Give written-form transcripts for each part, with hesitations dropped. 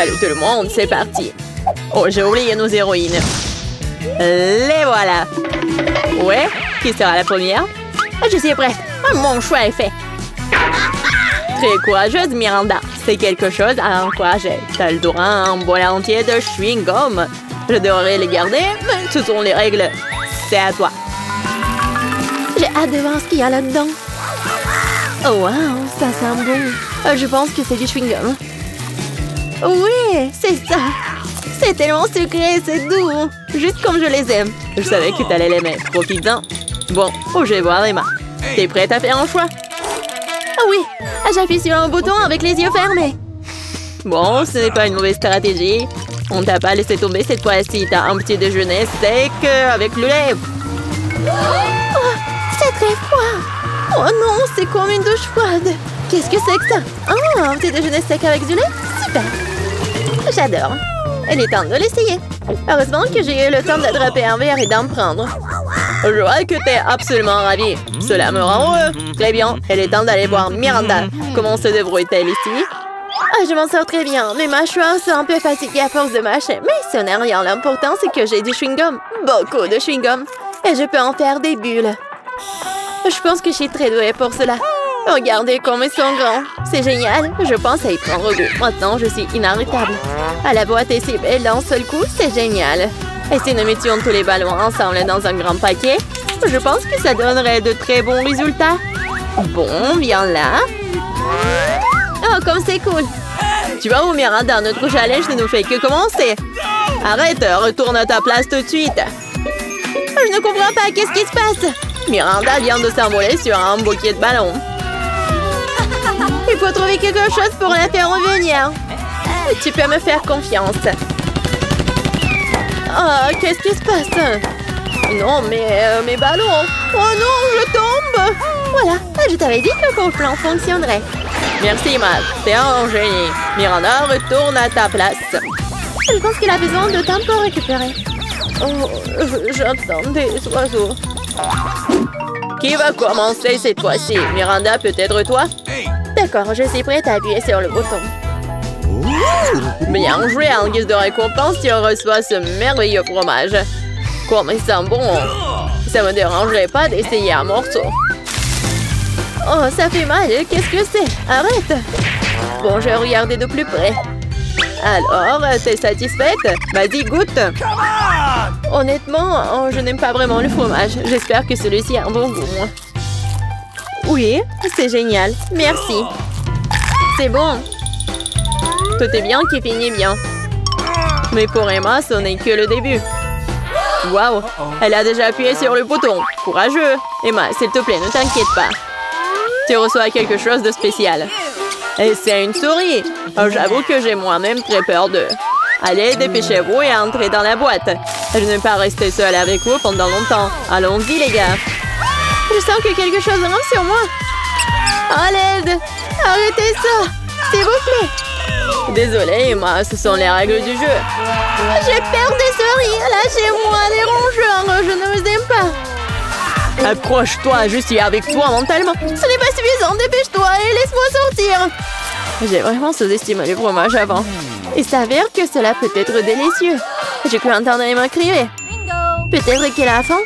Salut tout le monde, c'est parti. Oh, j'ai oublié nos héroïnes. Les voilà. Ouais, qui sera la première? Je suis prête. Mon choix est fait. Très courageuse, Miranda. C'est quelque chose à encourager. T'as le droit à un bol entier de chewing-gum. Je devrais les garder, mais ce sont les règles. C'est à toi. J'ai hâte de voir ce qu'il y a là-dedans. Oh, wow, ça sent bon. Je pense que c'est du chewing-gum. Oui, c'est ça. C'est tellement sucré, c'est doux. Juste comme je les aime. Je savais que t'allais les mettre. Profite-en. Bon, je vais voir Emma. T'es prête à faire un choix? Ah oui, j'appuie sur un bouton avec les yeux fermés. Bon, ce n'est pas une mauvaise stratégie. On t'a pas laissé tomber cette fois-ci. T'as un petit déjeuner sec avec le lait. Oh, c'est très froid. Oh non, c'est comme une douche froide. Qu'est-ce que c'est que ça? Oh, un petit déjeuner sec avec du lait? Super. J'adore. Il est temps de l'essayer. Heureusement que j'ai eu le temps d'attraper un verre et d'en prendre. Je vois que t'es absolument ravie. Cela me rend heureux. Très bien, il est temps d'aller voir Miranda. Comment se débrouille-t-elle ici? Ah, je m'en sors très bien, mais ma mâchoire sont un peu fatiguée à force de mâcher. Mais ce n'est rien, l'important c'est que j'ai du chewing-gum. Beaucoup de chewing-gum. Et je peux en faire des bulles. Je pense que je suis très douée pour cela. Regardez comme ils sont grands. C'est génial, je pense à y prendre goût. Maintenant, je suis inarrêtable. À la boîte est si belle d'un seul coup, c'est génial. Et si nous mettions tous les ballons ensemble dans un grand paquet, je pense que ça donnerait de très bons résultats. Bon, viens là. Oh, comme c'est cool. Tu vois, où Miranda, notre challenge ne nous fait que commencer. Arrête, retourne à ta place tout de suite. Je ne comprends pas, qu'est-ce qui se passe? Miranda vient de s'envoler sur un bouquet de ballons. Il faut trouver quelque chose pour la faire revenir. Tu peux me faire confiance. Oh, qu'est-ce qui se passe? Non, mais mes ballons. Oh non, je tombe. Voilà, je t'avais dit que mon plan fonctionnerait. Merci, Max. T'es un génie. Miranda, retourne à ta place. Je pense qu'il a besoin de temps pour récupérer. Oh, j'entends des oiseaux. Qui va commencer cette fois-ci? Miranda, peut-être toi? D'accord, je suis prête à appuyer sur le bouton. Bien joué, en guise de récompense, tu reçois ce merveilleux fromage. Comme il sent bon. Ça me dérangerait pas d'essayer un morceau. Oh, ça fait mal, qu'est-ce que c'est? Arrête! Bon, je vais regarder de plus près. Alors, t'es satisfaite? Vas-y, goûte! Honnêtement, je n'aime pas vraiment le fromage. J'espère que celui-ci a un bon goût. Oui, c'est génial. Merci. C'est bon. Tout est bien qui finit bien. Mais pour Emma, ce n'est que le début. Waouh, elle a déjà appuyé sur le bouton. Courageux. Emma, s'il te plaît, ne t'inquiète pas. Tu reçois quelque chose de spécial. Et c'est une souris. J'avoue que j'ai moi-même très peur d'eux. Allez, dépêchez-vous et entrez dans la boîte. Je ne vais pas rester seule avec vous pendant longtemps. Allons-y, les gars. Je sens que quelque chose rentre sur moi. Oh, l'aide! Arrêtez ça! S'il vous plaît! Désolée, Emma, ce sont les règles du jeu. J'ai peur des souris. Lâchez-moi, les rongeurs. Je ne vous aime pas. Approche-toi, je suis avec toi mentalement. Ce n'est pas suffisant, dépêche-toi et laisse-moi sortir. J'ai vraiment sous-estimé le fromage avant. Il s'avère que cela peut être délicieux. J'ai cru entendre Emma crier. Peut-être qu'elle a faim.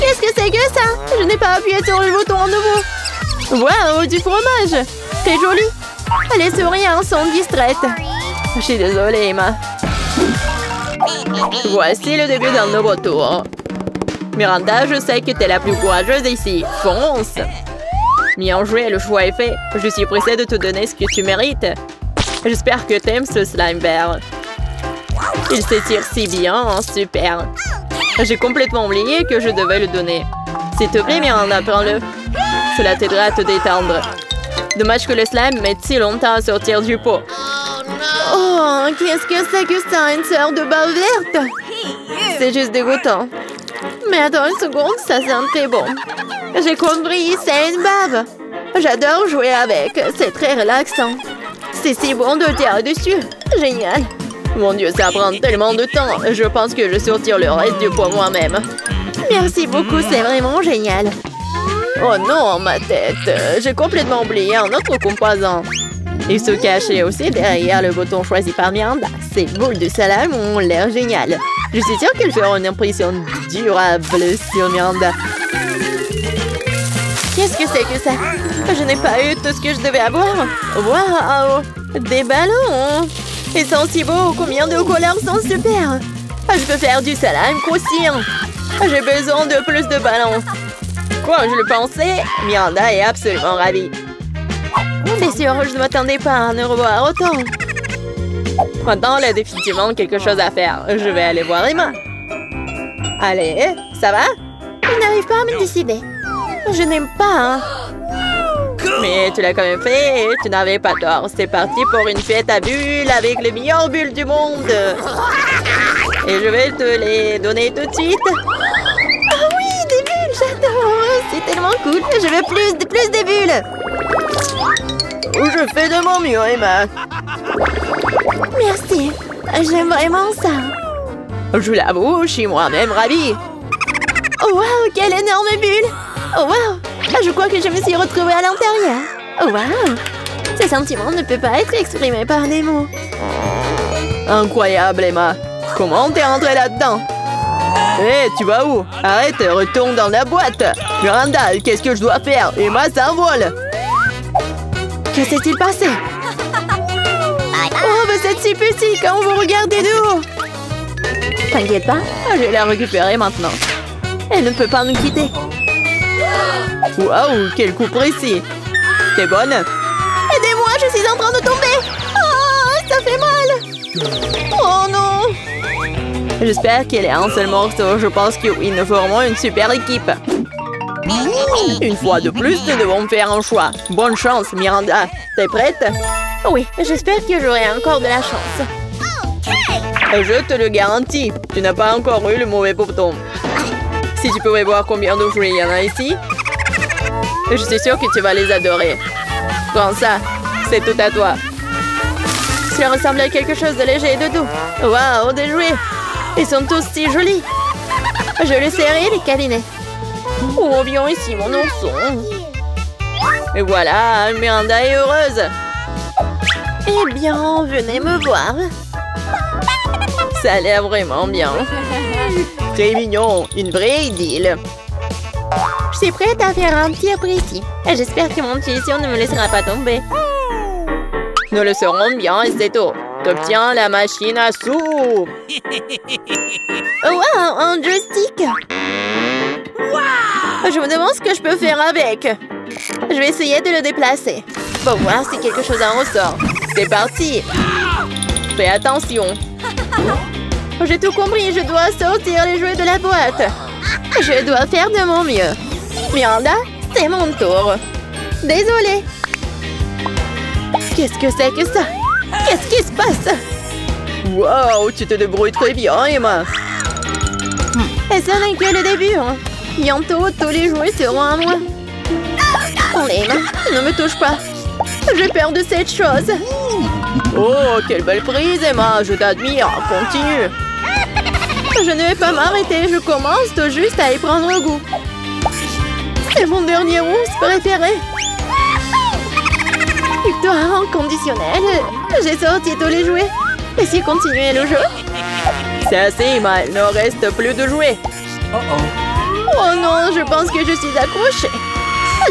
Qu'est-ce que c'est que ça? Je n'ai pas appuyé sur le bouton à nouveau. Waouh, du fromage. C'est joli. Les souris sont distraites. Je suis désolée, Emma. Voici le début d'un nouveau tour. Miranda, je sais que t'es la plus courageuse ici. Fonce! Bien joué, le choix est fait. Je suis pressée de te donner ce que tu mérites. J'espère que t'aimes ce slime vert. Il s'étire si bien, super. J'ai complètement oublié que je devais le donner. S'il te plaît, Miranda, prends-le. Cela t'aidera à te détendre. Dommage que le slime mette si longtemps à sortir du pot. Oh, qu'est-ce que ça, une sorte de bave verte? C'est juste dégoûtant. Mais attends une seconde, ça sentait bon. J'ai compris, c'est une bave. J'adore jouer avec, c'est très relaxant. C'est si bon de tirer dessus. Génial. Mon Dieu, ça prend tellement de temps. Je pense que je sortir le reste du pot moi-même. Merci beaucoup, c'est vraiment génial. Oh non, ma tête. J'ai complètement oublié un autre composant. Et se cacher aussi derrière le bouton choisi par Miranda. Ces boules de salame ont l'air géniales. Je suis sûre qu'elles feront une impression durable sur Miranda. Qu'est-ce que c'est que ça? Je n'ai pas eu tout ce que je devais avoir. Waouh! Des ballons! Ils sont si beaux! Combien de couleurs sont super! Je peux faire du salame croustillant! J'ai besoin de plus de ballons! Quoi, je le pensais? Miranda est absolument ravie. C'est sûr, je ne m'attendais pas à ne revoir autant. Maintenant, il y a définitivement quelque chose à faire. Je vais aller voir Emma. Allez, ça va? Je n'arrive pas à me décider. Je n'aime pas. Mais tu l'as quand même fait et tu n'avais pas tort. C'est parti pour une fête à bulles avec les meilleures bulles du monde. Et je vais te les donner tout de suite. Ah oui, des bulles, j'adore. C'est tellement cool. Je veux plus de bulles. Je fais de mon mieux, Emma. Merci. J'aime vraiment ça. Je l'avoue, je suis moi-même ravie. Oh, wow, quelle énorme bulle. Oh wow! Je crois que je me suis retrouvée à l'intérieur. Oh wow! Ce sentiment ne peut pas être exprimé par des mots. Incroyable, Emma! Comment t'es rentrée là-dedans? Hé, tu vas où? Arrête, retourne dans la boîte! Miranda, qu'est-ce que je dois faire? Emma s'envole! Que s'est-il passé? Oh, vous êtes si petit quand vous regardez de haut! T'inquiète pas, je vais la récupérer maintenant. Elle ne peut pas nous quitter. Waouh, quel coup précis! T'es bonne? Aidez-moi, je suis en train de tomber! Oh, ça fait mal! Oh non! J'espère qu'elle est un seul morceau. Je pense qu'ils nous formeront une super équipe. Une fois de plus, nous devons faire un choix. Bonne chance, Miranda. T'es prête? Oui, j'espère que j'aurai encore de la chance. Je te le garantis. Tu n'as pas encore eu le mauvais bouton. Si tu pouvais voir combien de fruits il y en a ici, je suis sûre que tu vas les adorer. Prends ça, c'est tout à toi. Ça ressemble à quelque chose de léger et de doux. Waouh, des jouets. Ils sont tous si jolis. Je les serrai les câlinets. Oh, viens ici, mon ourson. Et voilà, Miranda est heureuse. Eh bien, venez me voir. Ça a l'air vraiment bien. Très mignon, une vraie idylle. Je suis prête à faire un petit apprécié. Et j'espère que mon intuition ne me laissera pas tomber. Nous le saurons bien et c'est tout. T'obtiens la machine à sous. Wow, un joystick. Je me demande ce que je peux faire avec. Je vais essayer de le déplacer. Pour voir si quelque chose en ressort. C'est parti. Fais attention. J'ai tout compris, je dois sortir les jouets de la boîte. Je dois faire de mon mieux. Miranda, c'est mon tour. Désolée. Qu'est-ce que c'est que ça? Qu'est-ce qui se passe? Wow, tu te débrouilles très bien, Emma. Et ça n'est que le début. Bientôt, tous les jouets seront à moi. Allez, Emma, ne me touche pas. J'ai peur de cette chose. Oh, quelle belle prise, Emma. Je t'admire. Continue. Je ne vais pas m'arrêter, je commence tout juste à y prendre goût. C'est mon dernier rousse préféré. Victoire inconditionnelle. J'ai sorti tous les jouets. Et si continuer le jeu? C'est assez, Emma. Il ne reste plus de jouets. Oh non, je pense que je suis accrochée.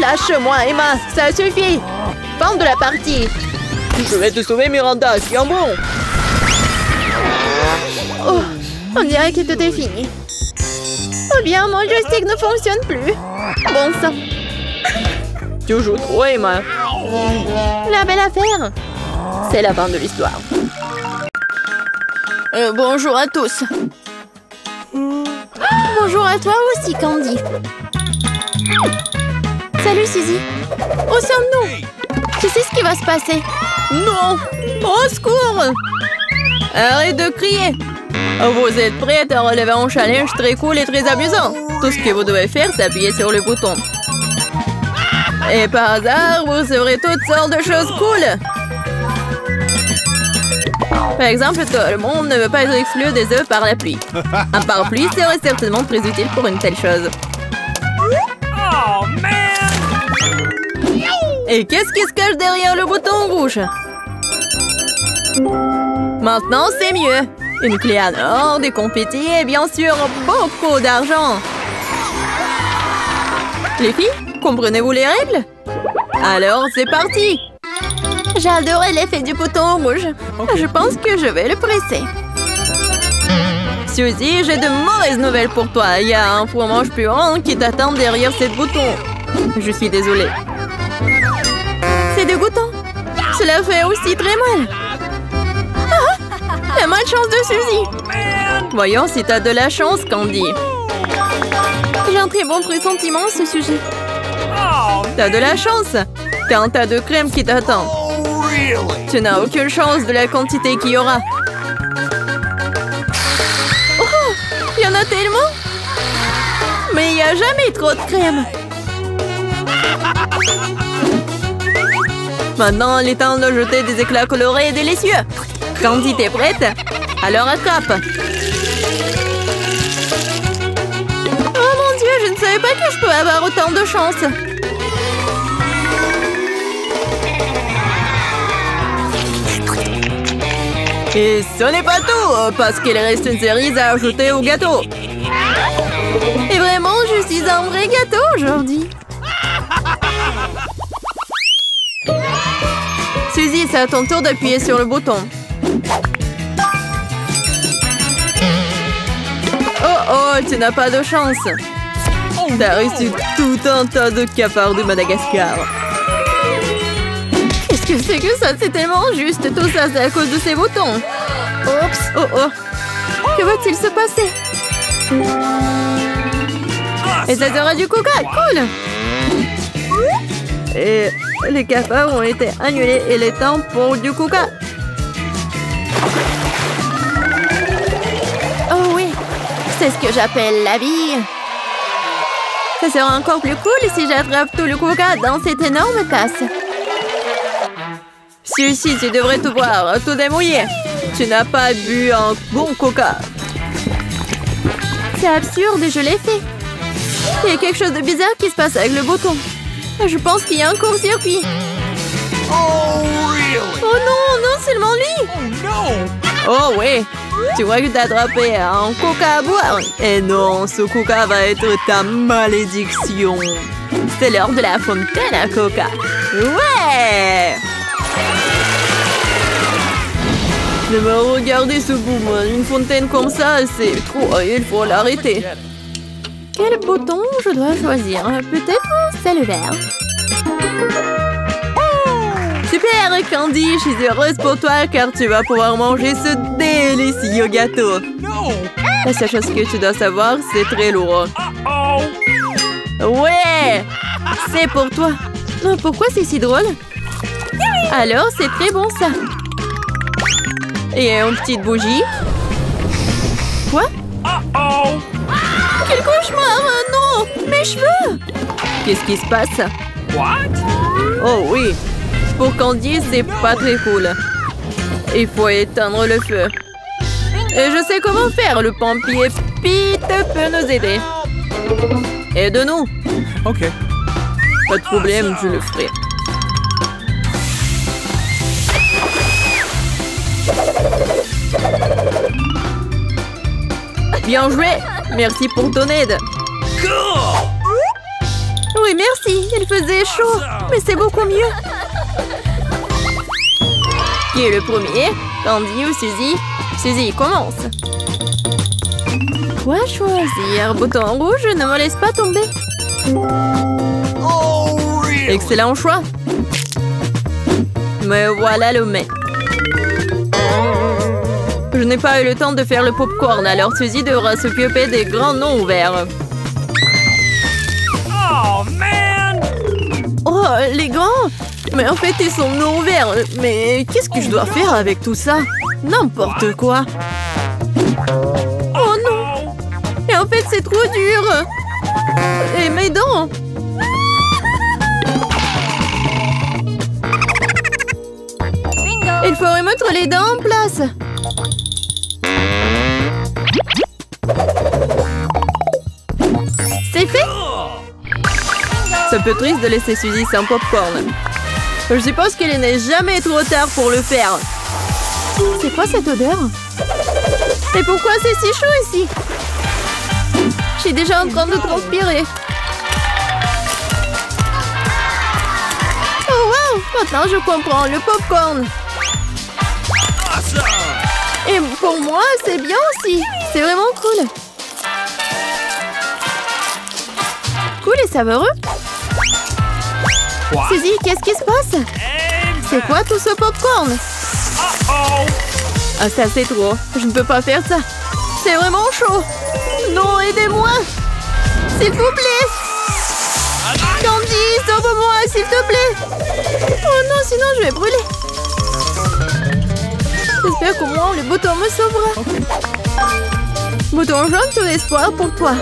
Lâche-moi, Emma. Ça suffit. Fin de la partie. Je vais te sauver, Miranda. C'est un bon. Oh. On dirait que tout est fini. Oh bien, mon joystick ne fonctionne plus. Bon sang. Tu joues trop, Emma. La belle affaire. C'est la fin de l'histoire. Bonjour à tous. Bonjour à toi aussi, Candy. Salut, Suzy. Où sommes-nous? Tu sais ce qui va se passer? Non! Au secours! Arrête de crier! Vous êtes prête à relever un challenge très cool et très amusant. Tout ce que vous devez faire, c'est appuyer sur le bouton. Et par hasard, vous saurez toutes sortes de choses cool. Par exemple, tout le monde ne veut pas être exclu des œufs par la pluie. Un parapluie serait certainement très utile pour une telle chose. Et qu'est-ce qui se cache derrière le bouton rouge? Maintenant, c'est mieux. Une clé en or, des confettis et bien sûr beaucoup d'argent. Les filles, comprenez-vous les règles? Alors, c'est parti! J'adorais l'effet du bouton rouge. Je pense que je vais le presser. Suzy, j'ai de mauvaises nouvelles pour toi. Il y a un fromage puant qui t'attend derrière ce bouton. Je suis désolée. C'est dégoûtant. Cela fait aussi très mal. Ah, la malchance de Suzy. Voyons si t'as de la chance, Candy. J'ai un très bon pressentiment à ce sujet. T'as de la chance. T'as un tas de crème qui t'attend. Tu n'as aucune chance de la quantité qu'il y aura. Il y en a tellement! Mais il n'y a jamais trop de crème! Maintenant, il est temps de jeter des éclats colorés et délicieux! Candy, t'es prête? Alors attrape! Oh mon Dieu, je ne savais pas que je pouvais avoir autant de chance! Et ce n'est pas tout, parce qu'il reste une cerise à ajouter au gâteau. Et vraiment, je suis un vrai gâteau aujourd'hui. Suzy, c'est à ton tour d'appuyer sur le bouton. Oh oh, tu n'as pas de chance. T'as reçu tout un tas de cafards de Madagascar. Qu'est-ce que c'est que ça? C'est tellement juste. Tout ça, c'est à cause de ces boutons. Oups. Oh oh. Que va-t-il se passer? Et ça sera du coca. Cool. Et les cafards ont été annulés. Il est temps pour du coca. Oh oui. C'est ce que j'appelle la vie. Ça sera encore plus cool si j'attrape tout le coca dans cette énorme tasse. Celui-ci, tu devrais tout voir, tout démouiller. Tu n'as pas bu un bon coca. C'est absurde, je l'ai fait. Il y a quelque chose de bizarre qui se passe avec le bouton. Je pense qu'il y a un court-circuit. Oh, really? Oh non, non seulement lui. Oh, no. Oh oui, tu vois que t'as attrapé un coca à boire. Et non, ce coca va être ta malédiction. C'est l'heure de la fontaine à coca. Ouais. Ne me regardez ce boom, une fontaine comme ça, c'est trop, il faut l'arrêter. Quel bouton je dois choisir? Peut-être c'est le vert. Super Candy, je suis heureuse pour toi car tu vas pouvoir manger ce délicieux gâteau. La seule chose que tu dois savoir, c'est très lourd. Ouais, c'est pour toi. Pourquoi c'est si drôle? Alors, c'est très bon, ça. Et une petite bougie. Quoi? Uh-oh. Quel cauchemar! Non! Mes cheveux! Qu'est-ce qui se passe? What? Oh oui. Pour Candy, c'est pas très cool. Il faut éteindre le feu. Et je sais comment faire. Le pompier Pete peut nous aider. Aide-nous. Ok. Pas de problème, je le ferai. Bien joué! Merci pour ton aide! Oui, merci! Il faisait chaud! Mais c'est beaucoup mieux! Qui est le premier? Candy ou Suzy? Suzy, commence! Quoi choisir? Bouton rouge, ne me laisse pas tomber! Excellent choix! Mais voilà le mec! Je n'ai pas eu le temps de faire le popcorn, alors Suzy devra s'occuper des grands noms ouverts. Oh, man! Oh, les grands! Mais en fait, ils sont non ouverts. Mais qu'est-ce que je dois faire avec tout ça? N'importe quoi! Oh non! Et en fait, c'est trop dur! Et mes dents! Il faut remettre les dents en place! C'est fait! C'est un peu triste de laisser Suzy sans popcorn. Je suppose qu'il n'est jamais trop tard pour le faire. C'est quoi cette odeur? Et pourquoi c'est si chaud ici? Je suis déjà en train de transpirer. Oh wow! Maintenant je comprends, le popcorn. Et pour moi, c'est bien aussi. C'est vraiment cool. Cool et savoureux. Suzy, qu'est-ce qui se passe? C'est quoi tout ce popcorn? Ah, ça c'est trop. Je ne peux pas faire ça. C'est vraiment chaud. Non, aidez-moi. S'il vous plaît. Candy, sauve-moi, s'il te plaît. Oh non, sinon je vais brûler. J'espère qu'au moins le bouton me sauvera. Bouton jaune, tout l'espoir pour toi.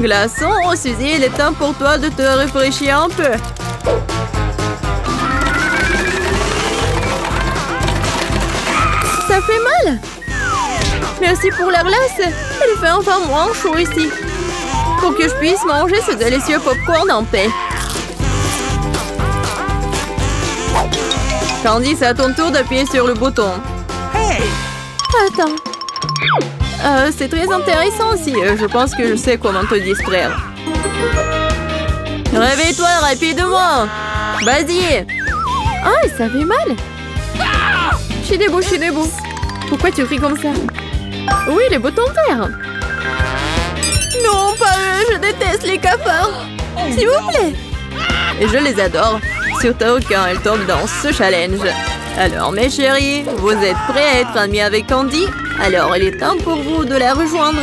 Glaçon, oh Suzy, il est temps pour toi de te rafraîchir un peu. Ça fait mal. Merci pour la glace. Il fait enfin moins chaud ici. Pour que je puisse manger ce délicieux popcorn en paix. Candy, c'est à ton tour d'appuyer sur le bouton. Hey! Attends. C'est très intéressant aussi. Je pense que je sais comment te distraire. Réveille-toi rapidement. Vas-y. Ah, ça fait mal. Je suis debout, je suis debout. Pourquoi tu cries comme ça? Oui, les boutons verts. Non, pas eux. Je déteste les cafards. S'il vous plaît. Et je les adore. Surtout quand elles tombent dans ce challenge. Alors mes chéris, vous êtes prêts à être amis avec Candy? Alors il est temps pour vous de la rejoindre.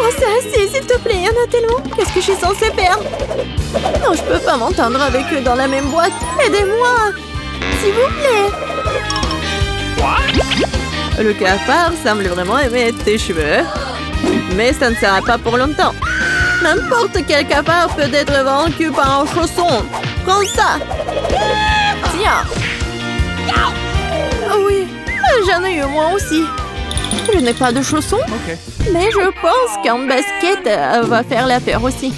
Oh ça c'est, s'il te plaît, il y en a tellement. Qu'est-ce que je suis censée faire? Non, je peux pas m'entendre avec eux dans la même boîte. Aidez-moi, s'il vous plaît. Le cafard semble vraiment aimer tes cheveux. Mais ça ne sera pas pour longtemps. N'importe quel cafard peut être vaincu par un chausson. Prends ça. Tiens. Oui, j'en ai eu moi aussi. Je n'ai pas de chaussons, mais je pense qu'un basket va faire l'affaire aussi.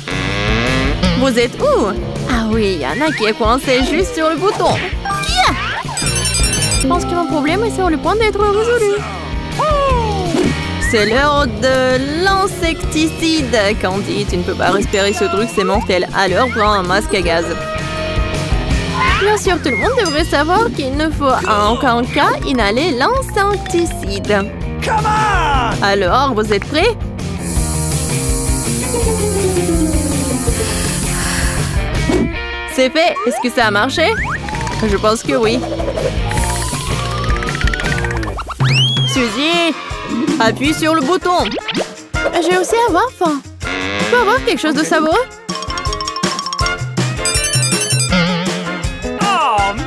Vous êtes où? Ah oui, il y en a qui est coincé juste sur le bouton. Yeah! Je pense que mon problème est sur le point d'être résolu. C'est l'heure de l'insecticide. Candy, tu ne peux pas respirer ce truc, c'est mortel. Alors prends un masque à gaz. Bien sûr, tout le monde devrait savoir qu'il ne faut en aucun cas inhaler l'insecticide. Alors, vous êtes prêts? C'est fait. Est-ce que ça a marché? Je pense que oui. Suzy, appuie sur le bouton. Je vais aussi avoir faim. Je peux avoir quelque chose de savoureux?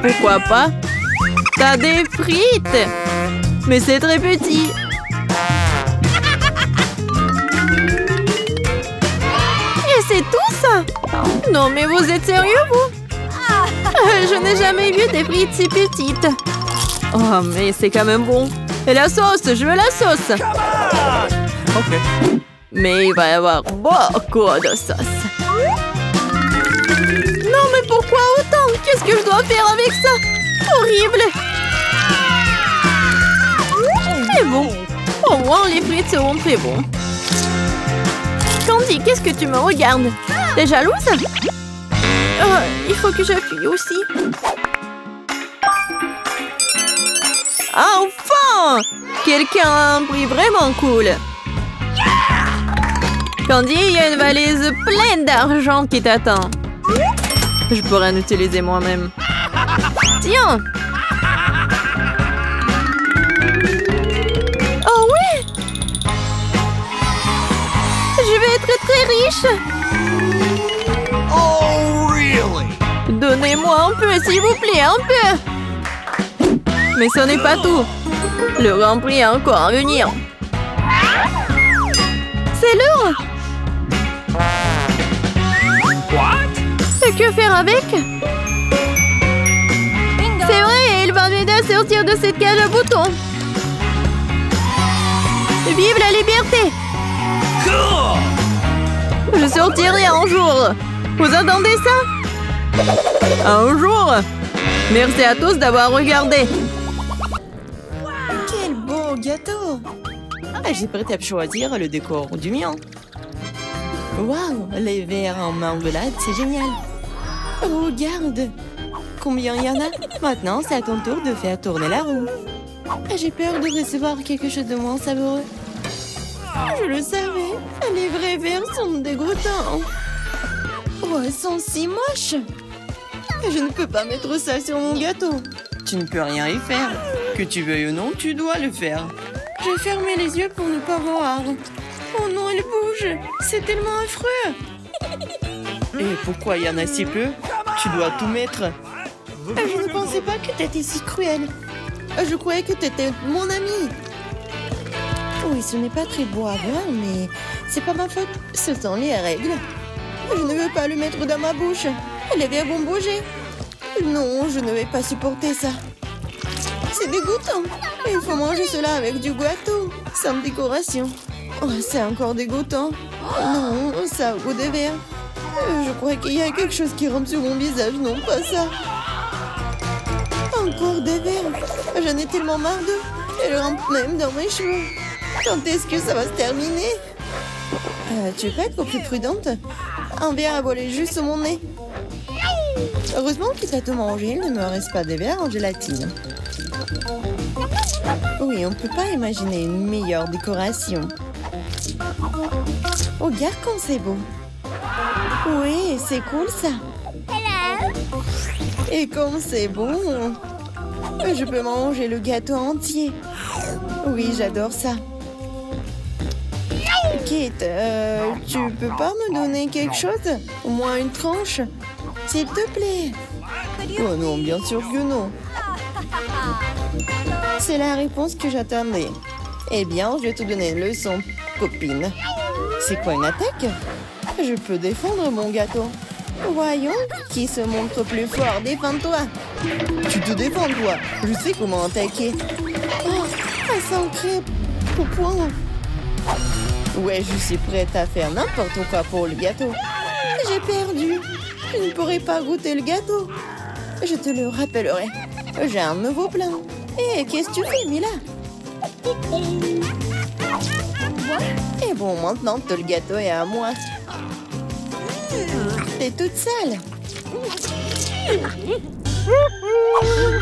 Pourquoi pas? T'as des frites! Mais c'est très petit! Et c'est tout ça? Non mais vous êtes sérieux vous? Je n'ai jamais vu des frites si petites! Oh mais c'est quand même bon! Et la sauce! Je veux la sauce! Mais il va y avoir beaucoup de sauce! Non mais pourquoi autant? Qu'est-ce que je dois faire avec ça? Horrible! Mais bon, au moins les frites seront très bons. Candy, qu'est-ce que tu me regardes? T'es jalouse? Il faut que j'appuie aussi. Enfin! Quelqu'un a un prix vraiment cool. Candy, il y a une valise pleine d'argent qui t'attend. Je pourrais en utiliser moi-même. Tiens! Oh oui! Je vais être très riche! Oh, really? Donnez-moi un peu, s'il vous plaît, un peu! Mais ce n'est pas tout. Le Grand Prix est encore à venir. C'est lourd! Que faire avec? C'est vrai, il va m'aider à sortir de cette cage à boutons. Vive la liberté! Je sortirai un jour. Vous entendez ça? Un jour? Merci à tous d'avoir regardé. Quel beau gâteau! Ah, j'ai prête à choisir le décor du mien. Waouh, les verres en marmelade, c'est génial. Regarde, combien il y en a. Maintenant, c'est à ton tour de faire tourner la roue. J'ai peur de recevoir quelque chose de moins savoureux. Je le savais, les vrais verres sont dégoûtants. Oh, elles sont si moches. Je ne peux pas mettre ça sur mon gâteau. Tu ne peux rien y faire. Que tu veuilles ou non, tu dois le faire. J'ai fermé les yeux pour ne pas voir. Oh non, elle bouge. C'est tellement affreux. Et pourquoi il y en a si peu? Tu dois tout mettre. Je ne pensais pas que t'étais si cruelle. Je croyais que t'étais mon ami. Oui, ce n'est pas très beau à voir, mais c'est pas ma faute. Ce sont les règles. Je ne veux pas le mettre dans ma bouche. Les verres vont bouger. Non, je ne vais pas supporter ça. C'est dégoûtant. Il faut manger cela avec du gâteau, sans décoration. Oh, c'est encore dégoûtant. Non, ça a goût de verre. Je crois qu'il y a quelque chose qui rampe sur mon visage, non pas ça. Encore des verres. J'en ai tellement marre d'eux. Elles rampent même dans mes cheveux. Quand est-ce que ça va se terminer? Tu peux être plus prudente? Un verre a volé juste sur mon nez. Heureusement qu'il t'a tout mangé, il ne me reste pas des verres en gélatine. Oui, on ne peut pas imaginer une meilleure décoration. Oh, regarde comme c'est beau. Oui, c'est cool ça. Hello. Et comme c'est bon, je peux manger le gâteau entier. Oui, j'adore ça. Kate, tu peux pas me donner quelque chose? Au moins une tranche? S'il te plaît. Oh non, bien sûr que non. C'est la réponse que j'attendais. Eh bien, je vais te donner une leçon, copine. C'est quoi une attaque? Je peux défendre mon gâteau. Voyons, qui se montre plus fort? Défends-toi. Tu te défends, toi. Je sais comment attaquer. Oh, elle s'ancre pour point. Ouais, je suis prête à faire n'importe quoi pour le gâteau. J'ai perdu. Je ne pourrai pas goûter le gâteau. Je te le rappellerai. J'ai un nouveau plan. Hé, qu'est-ce que tu fais, Mila? Et bon, maintenant, tout le gâteau est à moi. T'es toute sale.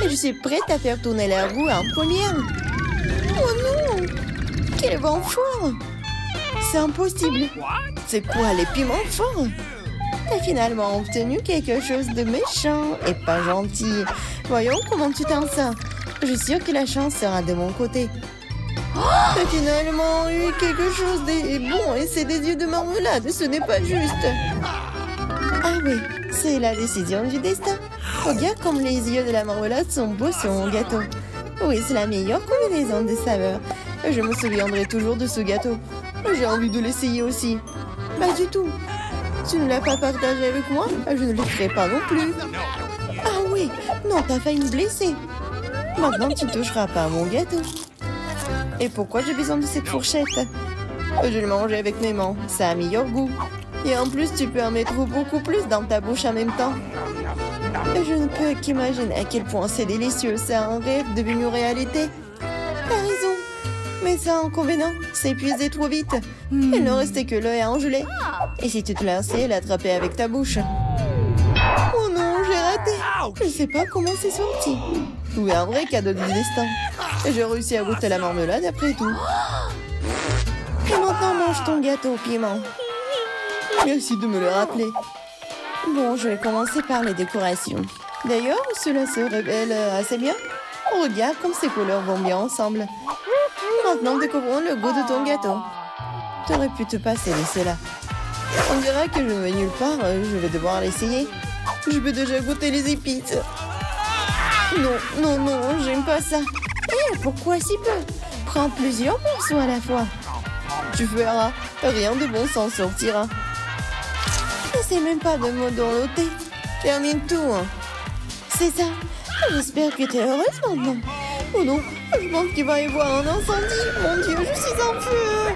Je suis prête à faire tourner la roue en première. Oh non! Quel vent fort! C'est impossible. C'est quoi, les piments forts? T'as finalement obtenu quelque chose de méchant et pas gentil. Voyons comment tu t'en sors. Je suis sûre que la chance sera de mon côté. T'as finalement eu quelque chose de bon et c'est des yeux de marmelade. Ce n'est pas juste. Ah oui, c'est la décision du destin. Regarde comme les yeux de la marmelade sont beaux sur mon gâteau. Oui, c'est la meilleure combinaison des saveurs. Je me souviendrai toujours de ce gâteau. J'ai envie de l'essayer aussi. Pas du tout. Tu ne l'as pas partagé avec moi? Je ne le ferai pas non plus. Ah oui, non, t'as failli me blesser. Maintenant, tu ne toucheras pas à mon gâteau. Et pourquoi j'ai besoin de cette fourchette? Je le mangeais avec mes mains, ça a meilleur goût. Et en plus, tu peux en mettre beaucoup plus dans ta bouche en même temps. Je ne peux qu'imaginer à quel point c'est délicieux. C'est un rêve devenu réalité. T'as raison. Mais ça, inconvénient, c'est épuisé trop vite. Il ne restait que l'œil à engeler. Et si tu te lançais, l'attraper avec ta bouche. Oh non, j'ai raté. Je ne sais pas comment c'est sorti. Oui, un vrai cadeau du destin. J'ai réussi à goûter la marmelade après tout. Et maintenant, mange ton gâteau au piment. Merci de me le rappeler. Bon, je vais commencer par les décorations. D'ailleurs, cela se révèle assez bien. Regarde comme ces couleurs vont bien ensemble. Maintenant, découvrons le goût de ton gâteau. T'aurais pu te passer de cela. On dirait que je ne vais nulle part, je vais devoir l'essayer. Je peux déjà goûter les épices. Non, non, non, j'aime pas ça. Eh, pourquoi si peu? Prends plusieurs morceaux à la fois. Tu verras, rien de bon s'en sortira. N'essaie même pas de me dorloter. Termine tout. Hein. C'est ça. J'espère que t'es heureuse maintenant. Oh non, je pense qu'il va y avoir un incendie. Mon Dieu, je suis en feu.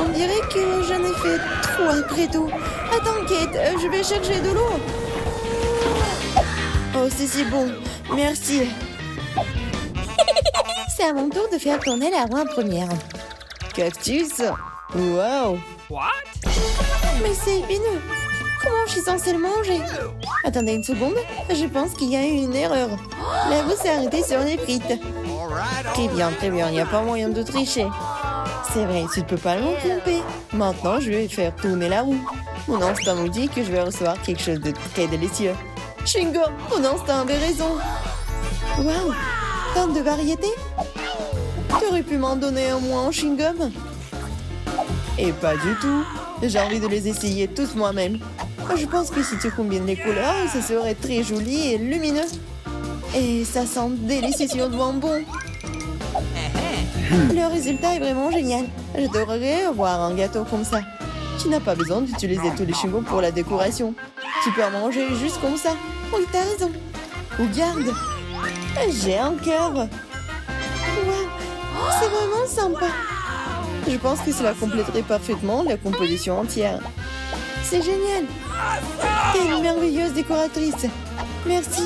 On dirait que j'en ai fait trop après tout. Attends, Kate, je vais chercher de l'eau. Waouh, c'est si bon. Merci. C'est à mon tour de faire tourner la roue en première. Cactus. Waouh. Mais c'est épineux. Comment je suis censée le manger? Attendez une seconde. Je pense qu'il y a eu une erreur. La roue s'est arrêtée sur les frites. Très bien, il n'y a pas moyen de tricher. C'est vrai, tu ne peux pas m'en tromper. Maintenant, je vais faire tourner la roue. Mon instinct nous dit que je vais recevoir quelque chose de très délicieux. Shingo, mon instinct avait raison. Waouh, tant de variété. T'aurais pu m'en donner un moins en chewing-gum? Et pas du tout. J'ai envie de les essayer toutes moi-même. Je pense que si tu combines les couleurs, ça serait très joli et lumineux. Et ça sent délicieusement bon. Le résultat est vraiment génial. Je devrais avoir un gâteau comme ça. Tu n'as pas besoin d'utiliser tous les chewing-gums pour la décoration. Tu peux en manger juste comme ça. Oui, t'as raison. Regarde, j'ai un cœur. Waouh, c'est vraiment sympa. Je pense que cela compléterait parfaitement la composition entière. C'est génial. T'es une merveilleuse décoratrice. Merci.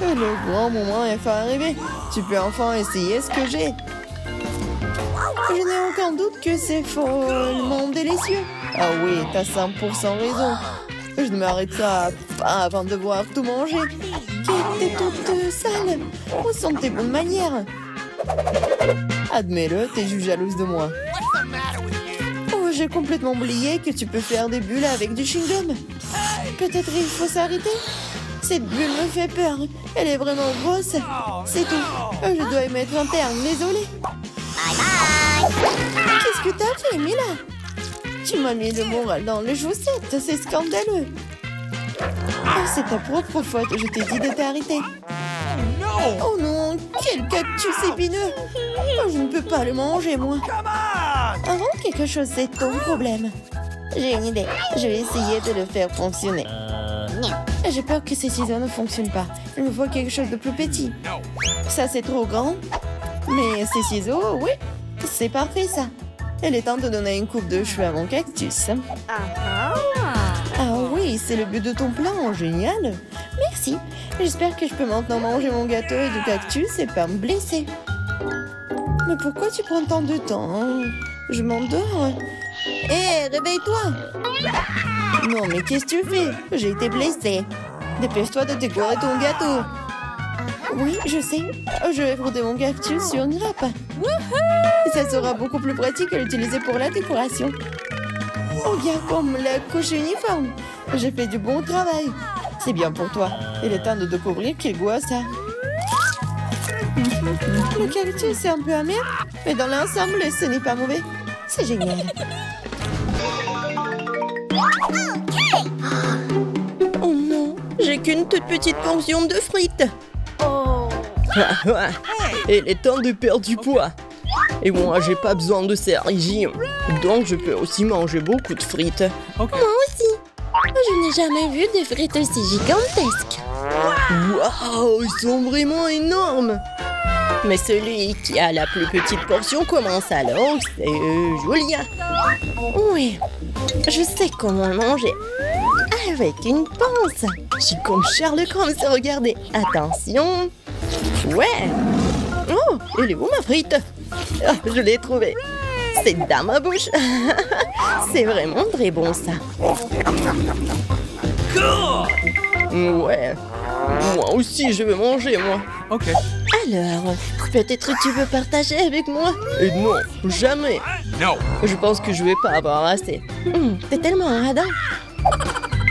Le grand moment est enfin arrivé. Tu peux enfin essayer ce que j'ai. Je n'ai aucun doute que c'est follement délicieux. Ah oui, t'as 100% raison. Je ne m'arrête pas avant de voir tout manger. T'es toute sale. Où sont tes bonnes manières? Admets-le, t'es juste jalouse de moi. Oh, j'ai complètement oublié que tu peux faire des bulles avec du chewing-gum. Peut-être il faut s'arrêter. Cette bulle me fait peur. Elle est vraiment grosse. C'est tout. Je dois y mettre un terme, désolée. Qu'est-ce que t'as fait, Mila? Tu m'as mis le moral dans les chaussettes, c'est scandaleux. Oh, c'est ta propre faute, je t'ai dit de t'arrêter. Oh non, quel cactus épineux. Oh, je ne peux pas le manger, moi. Avant quelque chose, c'est ton problème. J'ai une idée, je vais essayer de le faire fonctionner. J'ai peur que ces ciseaux ne fonctionnent pas. Il me faut quelque chose de plus petit. Ça, c'est trop grand. Mais ces ciseaux, oui, c'est parfait, ça. Elle est temps de donner une coupe de cheveux à mon cactus. Ah oui, c'est le but de ton plan, génial. Merci, j'espère que je peux maintenant manger mon gâteau et du cactus et pas me blesser. Mais pourquoi tu prends tant de temps, hein? Je m'endors. Hé, réveille-toi. Non, mais qu'est-ce que tu fais? J'ai été blessée. Dépêche-toi de décorer ton gâteau. Oui, je sais. Je vais frotter mon cactus sur une râpe. Ça sera beaucoup plus pratique à l'utiliser pour la décoration. Oh, bien comme la couche uniforme. J'ai fait du bon travail. C'est bien pour toi. Il est temps de découvrir quel goût ça. Le cactus est un peu amer, mais dans l'ensemble, ce n'est pas mauvais. C'est génial. Oh non, j'ai qu'une toute petite portion de frites. Il est temps de perdre du poids. Et moi, j'ai pas besoin de ces régimes. Donc, je peux aussi manger beaucoup de frites. Okay. Moi aussi. Je n'ai jamais vu des frites aussi gigantesques. Waouh, ils sont vraiment énormes. Mais celui qui a la plus petite portion commence alors. C'est Julia. Oui, je sais comment manger. Avec une pince. Je suis comme Sherlock Holmes. Regardez, attention. Ouais. Oh, elle est où ma frite? Oh, je l'ai trouvée. C'est dans ma bouche. C'est vraiment très bon ça. Ouais. Moi aussi je veux manger moi. Ok. Alors, peut-être tu veux partager avec moi? Et non, jamais. Non. Je pense que je vais pas avoir assez. T'es tellement un radin.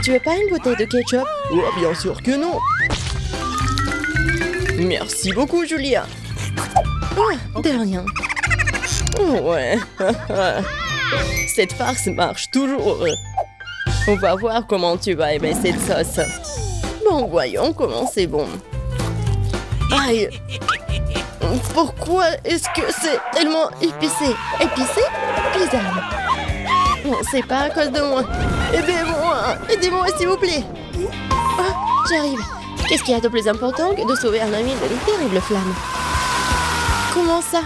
Tu veux pas une bouteille de ketchup? Oh, bien sûr que non. Merci beaucoup, Julia. Oh, de rien. Ouais. Cette farce marche toujours. On va voir comment tu vas aimer cette sauce. Bon, voyons comment c'est bon. Aïe. Pourquoi est-ce que c'est tellement épicé? Épicé? Bizarre. Non, c'est pas à cause de moi. Aidez-moi. Aidez-moi, s'il vous plaît. Oh, j'arrive. Qu'est-ce qu'il y a de plus important que de sauver un ami d'une terrible flamme? Comment ça?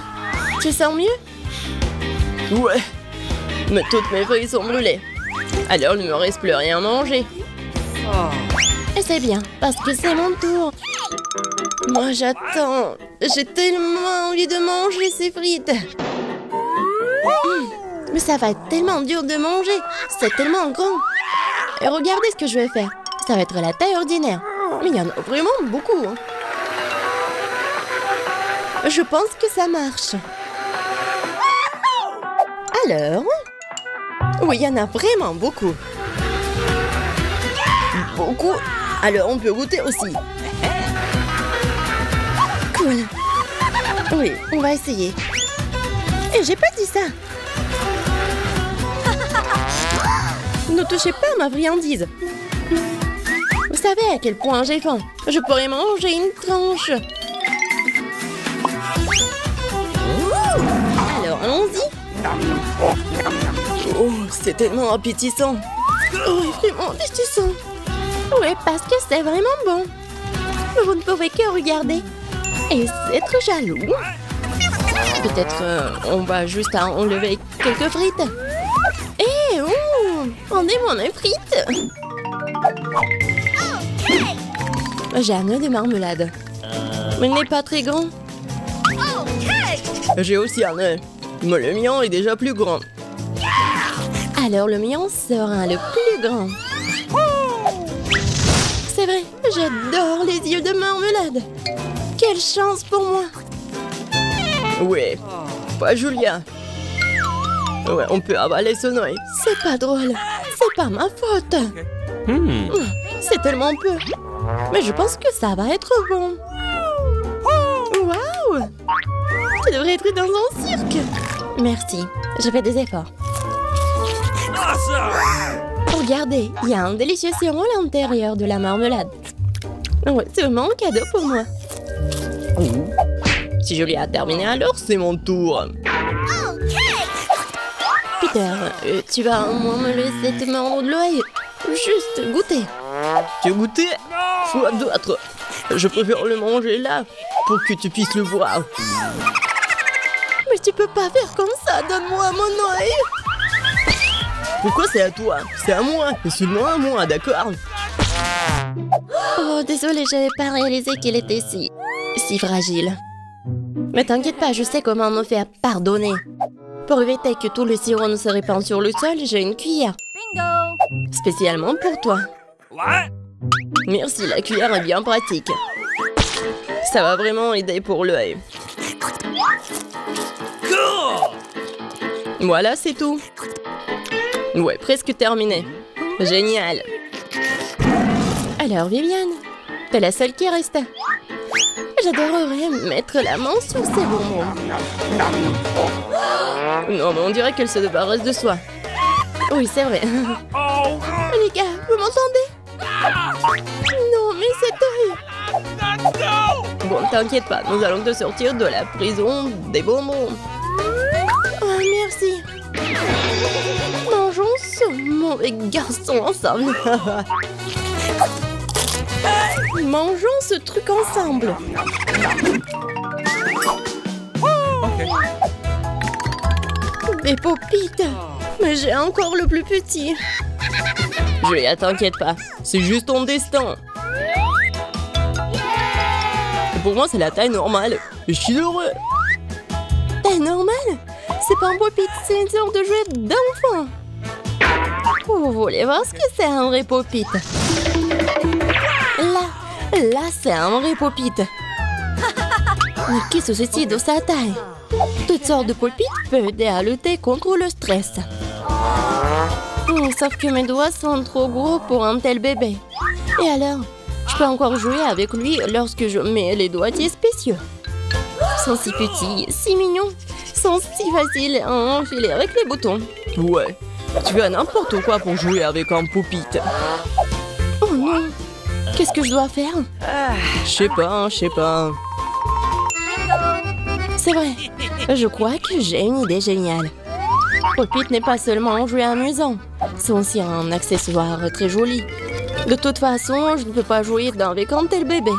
Tu sens mieux? Ouais. Mais toutes mes feuilles sont brûlées. Alors il ne me reste plus rien à manger. Oh. Et c'est bien, parce que c'est mon tour. Moi j'attends. J'ai tellement envie de manger ces frites. Mais ça va être tellement dur de manger. C'est tellement grand. Et regardez ce que je vais faire. Ça va être la taille ordinaire. Mais il y en a vraiment beaucoup. Je pense que ça marche. Alors... oui, il y en a vraiment beaucoup. Beaucoup. Alors on peut goûter aussi. Cool. Oui, on va essayer. Et j'ai pas dit ça. Ne touchez pas ma friandise. Vous savez à quel point j'ai faim. Je pourrais manger une tranche. Alors allons-y. Oh, c'est tellement appétissant. Oh, vraiment appétissant. Ouais, parce que c'est vraiment bon. Vous ne pouvez que regarder. Et c'est trop jaloux. Peut-être on va juste à enlever quelques frites. Eh, oh, rendez-moi mes frites. Okay. J'ai un nœud de marmelade. Mais il n'est pas très grand. Okay. J'ai aussi un nœud. Mais le mien est déjà plus grand. Alors le mien sera le plus grand. C'est vrai, j'adore les yeux de marmelade. Quelle chance pour moi. Ouais, pas Julia. Ouais, on peut avaler ce noix. C'est pas drôle, c'est pas ma faute. C'est tellement peu. Mais je pense que ça va être bon. Waouh! Tu devrais être dans un cirque. Merci, je fais des efforts. Regardez, il y a un délicieux sirop à l'intérieur de la marmelade. Ouais, c'est vraiment un cadeau pour moi. Si Julia a terminé, alors c'est mon tour. Peter, tu vas au moins me laisser te mordre l'œil. Juste goûter. Tu veux goûter? Fois d'autres. Je préfère le manger là, pour que tu puisses le voir. Mais tu peux pas faire comme ça, donne-moi mon œil. Pourquoi c'est à toi? C'est à moi, et seulement à moi, d'accord? Oh, désolée, j'avais pas réalisé qu'il était si fragile. Mais t'inquiète pas, je sais comment me faire pardonner. Pour éviter que tout le sirop ne se répande sur le sol, j'ai une cuillère. Bingo! Spécialement pour toi. What? Merci, la cuillère est bien pratique. Ça va vraiment aider pour l'œil. Cool! Voilà, c'est tout. Ouais, presque terminé. Génial. Alors, Viviane, t'es la seule qui reste. J'adorerais mettre la main sur ces bonbons. Non, mais on dirait qu'elle se débarrasse de soi. Oui, c'est vrai. Les gars, vous m'entendez? Non, mais c'est horrible. Bon, t'inquiète pas, nous allons te sortir de la prison des bonbons. Oh, merci. Mangeons ce mauvais garçon ensemble. Mangeons ce truc ensemble. Mais Popite, mais j'ai encore le plus petit. Julia, t'inquiète pas, c'est juste ton destin. Pour moi, c'est la taille normale. Je suis heureux. Taille normale? C'est pas un Popite, c'est une sorte de jouet d'enfant. Vous voulez voir ce que c'est un vrai Popite? Là, c'est un vrai Popite. Mais qu'est-ce que ceci de sa taille? Toutes sortes de Popites peuvent aider à lutter contre le stress. Sauf que mes doigts sont trop gros pour un tel bébé. Et alors, je peux encore jouer avec lui lorsque je mets les doigtiers spéciaux. Ils sont si petits, si mignons. Sont si faciles à enfiler avec les boutons. Ouais, tu as n'importe quoi pour jouer avec un Popite. Oh non, qu'est-ce que je dois faire? Je sais pas. C'est vrai, je crois que j'ai une idée géniale. Popite n'est pas seulement un jouet amusant, c'est aussi un accessoire très joli. De toute façon, je ne peux pas jouer avec un tel bébé.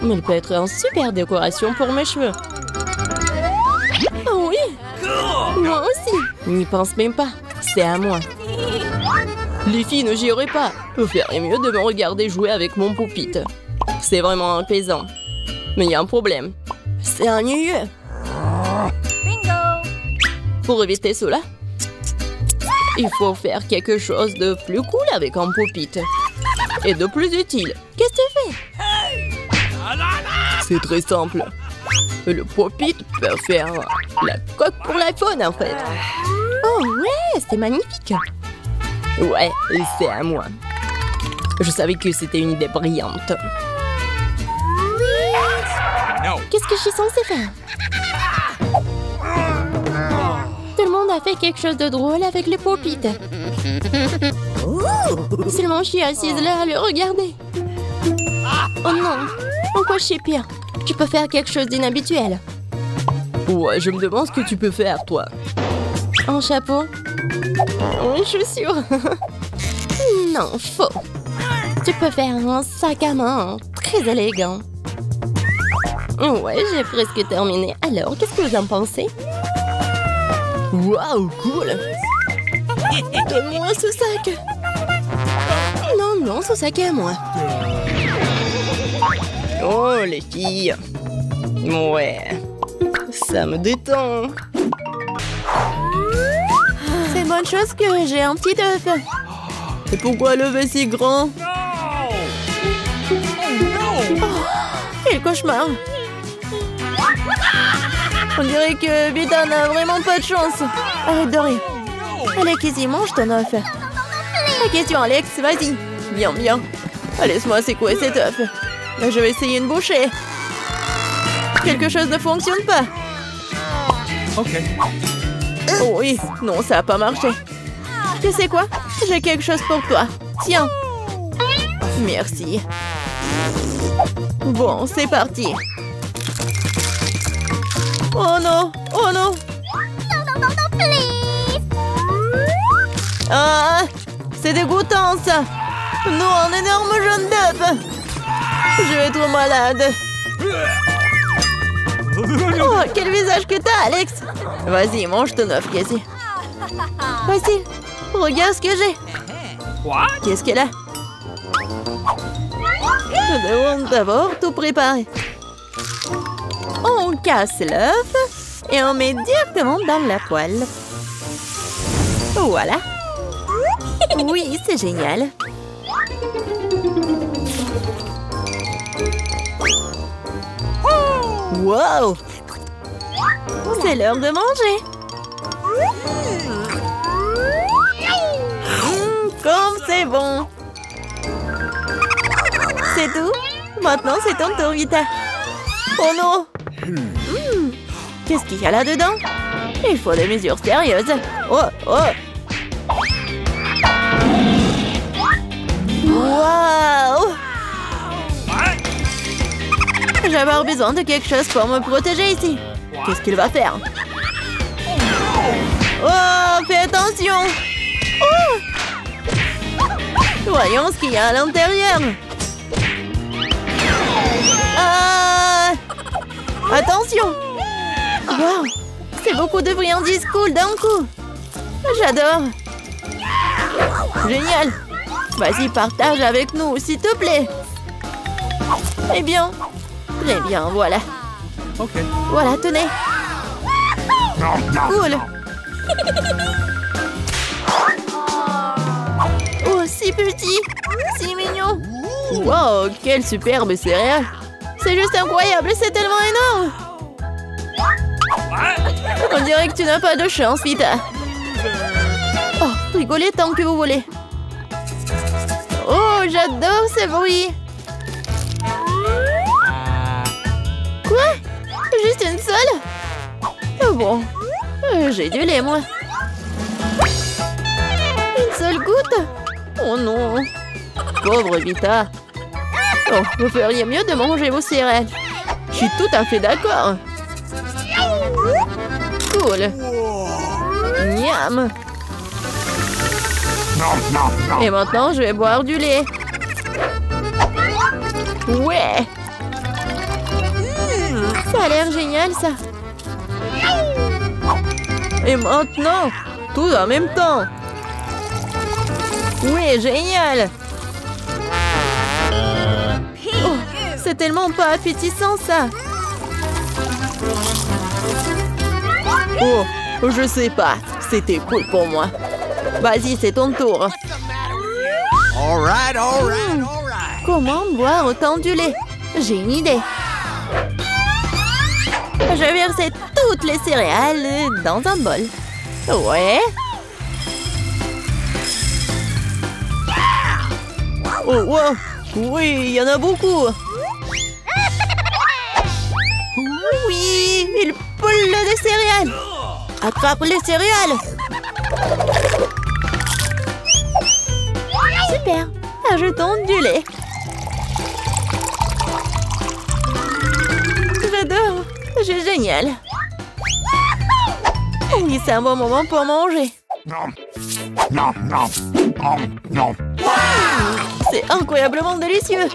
Mais il peut être une super décoration pour mes cheveux. Moi aussi. N'y pense même pas. C'est à moi. Les filles, ne gérez pas. Vous feriez mieux de me regarder jouer avec mon Popite. C'est vraiment apaisant. Mais il y a un problème. C'est ennuyeux. Bingo! Pour éviter cela, il faut faire quelque chose de plus cool avec un pop-it. Et de plus utile. Qu'est-ce que tu fais? C'est très simple. Le pop-it peut faire la coque pour l'iPhone, en fait. Oh ouais, c'est magnifique. Ouais, c'est à moi. Je savais que c'était une idée brillante. Qu'est-ce que je suis censée faire? Tout le monde a fait quelque chose de drôle avec le pop-it. Seulement je suis assise là à le regarder. Oh non, pourquoi je sais pire? Tu peux faire quelque chose d'inhabituel. Ouais, je me demande ce que tu peux faire, toi. Un chapeau? Oui, je suis sûre. Non, faux. Tu peux faire un sac à main très élégant. Ouais, j'ai presque terminé. Alors, qu'est-ce que vous en pensez? Waouh, cool! Donne-moi ce sac! Non, non, ce sac est à moi. Oh, les filles! Ouais, ça me détend. C'est bonne chose que j'ai un petit œuf. Et pourquoi le œuf est si grand? Non. Oh, quel cauchemar! On dirait que Bita n'a vraiment pas de chance. Arrête de rire. Allez, Kizzy, mange ton œuf. Pas question, Alex, vas-y. Bien, bien. Laisse-moi secouer cet œuf. Je vais essayer une bouchée. Quelque chose ne fonctionne pas. Ok. Oui, non, ça n'a pas marché. Tu sais quoi? J'ai quelque chose pour toi. Tiens. Merci. Bon, c'est parti. Oh non! Oh non! Non, non, non, non, please! Ah! C'est dégoûtant, ça! Non, un énorme jaune d'œuf! Je vais être malade! Oh, quel visage que t'as, Alex! Vas-y, mange ton œuf, Cassie. Facile! Regarde ce que j'ai! Qu'est-ce qu'elle a? Nous devons d'abord tout préparer. On casse l'œuf et on met directement dans la poêle. Voilà. Oui, c'est génial. Wow! C'est l'heure de manger. Comme c'est bon. C'est tout? Maintenant, c'est ton tour, Vita. Oh non! Qu'est-ce qu'il y a là-dedans? Il faut des mesures sérieuses. Oh, oh! Waouh! J'ai avoir besoin de quelque chose pour me protéger ici. Qu'est-ce qu'il va faire? Oh, fais attention! Oh! Voyons ce qu'il y a à l'intérieur. Ah! Attention! Wow! C'est beaucoup de friandises cool d'un coup! J'adore! Génial! Vas-y, partage avec nous, s'il te plaît! Eh bien! Très bien, voilà! Okay. Voilà, tenez! Cool! Oh, si petit! Si mignon! Wow, quelle superbe céréale! C'est juste incroyable, c'est tellement énorme! On dirait que tu n'as pas de chance, Vita. Oh, rigolez tant que vous voulez. Oh, j'adore ce bruit. Quoi? Juste une seule? Bon, j'ai du lait, moi. Une seule goutte? Oh non. Pauvre Vita. Oh, vous feriez mieux de manger vos céréales. Je suis tout à fait d'accord. Cool. Miam. Et maintenant, je vais boire du lait. Ouais. Ça a l'air génial, ça. Et maintenant, tout en même temps. Ouais, génial. C'est tellement pas appétissant, ça. Oh, je sais pas. C'était cool pour moi. Vas-y, c'est ton tour. Comment boire autant du lait? J'ai une idée. Je versais toutes les céréales dans un bol. Ouais. Oh, wow. Oui, il y en a beaucoup. Oui, il poule des céréales. Attrape les céréales. Super. Ajoutons du lait. J'adore. C'est génial. Oui, c'est un bon moment pour manger. Non. C'est incroyablement délicieux.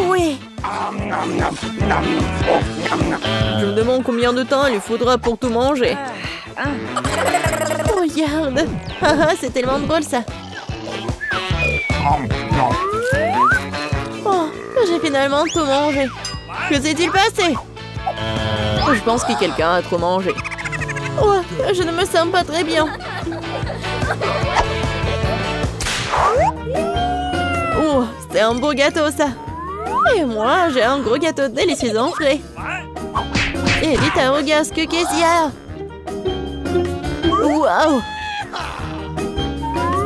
Oui. Je me demande combien de temps il faudra pour tout manger. Regarde. C'est tellement drôle, ça. Oh, j'ai finalement tout mangé. Que s'est-il passé? Je pense que quelqu'un a trop mangé. Oh, je ne me sens pas très bien. Oh, c'est un beau gâteau, ça. Et moi, j'ai un gros gâteau délicieux en frais. Et vite, regarde ce qu'est-ce qu'il y a. Waouh!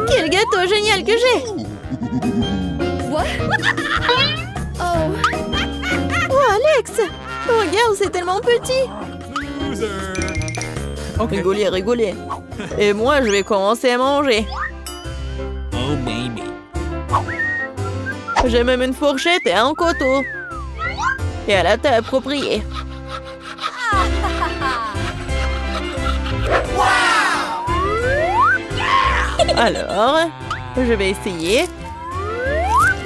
Quel gâteau génial que j'ai! Oh, Alex! Regarde, c'est tellement petit! Okay. Rigolez. Et moi, je vais commencer à manger. J'ai même une fourchette et un couteau. Et à la table appropriée. Alors, je vais essayer.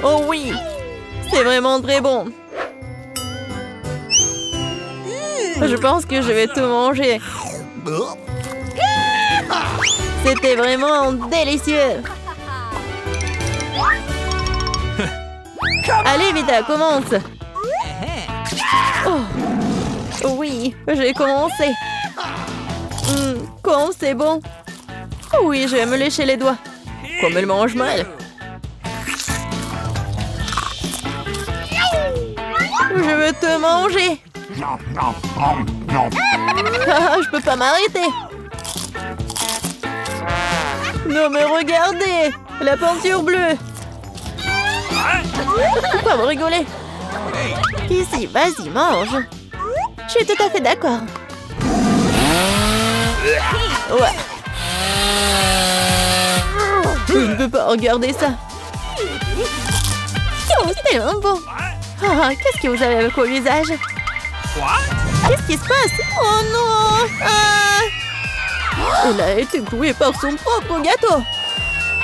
Oh oui, c'est vraiment très bon. Je pense que je vais tout manger. C'était vraiment délicieux. Allez, Vita, commence. Oh. Oui, j'ai commencé. Comme c'est bon. Oui, je vais me lécher les doigts. Comme elle mange mal. Je veux te manger. Non. Je peux pas m'arrêter. Non, mais regardez. La peinture bleue. Pourquoi vous rigolez? Ici, vas-y, mange. Je suis tout à fait d'accord. Ouais. Je ne peux pas regarder ça. Oh, c'est tellement bon. Oh, qu'est-ce que vous avez avec vos visages? Qu'est-ce qui se passe? Oh non! Elle a été glouée par son propre gâteau.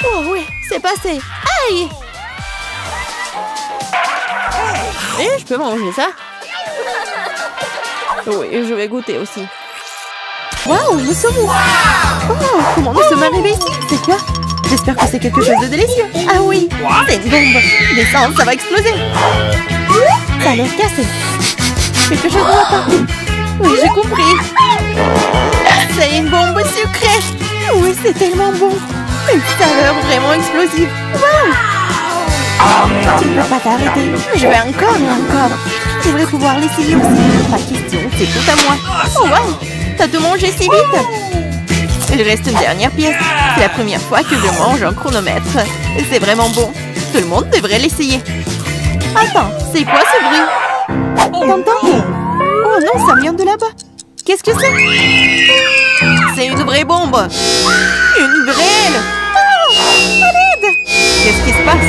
Oh oui, c'est passé. Aïe! Et je peux manger ça? Oui, je vais goûter aussi. Waouh, nous sommes où? Oh, comment nous sommes arrivés ici? C'est quoi? J'espère que c'est quelque chose de délicieux. Ah oui, c'est une bombe. Descends, ça va exploser. Ça a l'air cassé. Quelque chose ne va pas. Oui, j'ai compris. C'est une bombe sucrée. Oui, c'est tellement bon. Une saveur vraiment explosive. Waouh! Tu ne peux pas t'arrêter. Je vais encore et encore. Tu devrais pouvoir l'essayer aussi. Pas question, c'est tout à moi. Oh, waouh! T'as tout mangé si vite? Il reste une dernière pièce. C'est la première fois que je mange un chronomètre. C'est vraiment bon. Tout le monde devrait l'essayer. Attends, c'est quoi ce bruit? T'entends? Oh non, ça vient de là-bas. Qu'est-ce que c'est? C'est une vraie bombe. Une vraie. Oh, à l'aide! Qu'est-ce qui se passe?